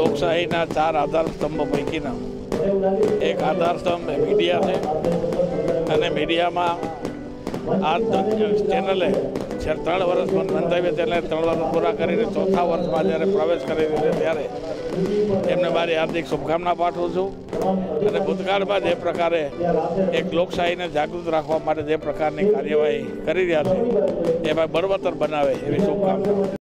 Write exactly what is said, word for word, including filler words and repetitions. લોકશાહીના ચાર આધારસ્તંભો પૈકીના એક આધારસ્તંભ મીડિયા છે અને મીડિયામાં આ ચેનલે જે ત્રણ વર્ષ બંધાવી તેને ત્રણ વર્ષ પૂરા કરીને ચોથા વર્ષમાં જ્યારે પ્રવેશ કરી દીધો ત્યારે એમને મારી હાર્દિક શુભકામના પાઠવું છું અને ભૂતકાળમાં જે પ્રકારે એક લોકશાહીને જાગૃત રાખવા માટે જે પ્રકારની કાર્યવાહી કરી રહ્યા છે એમાં બરવતર બનાવે એવી શુભકામના.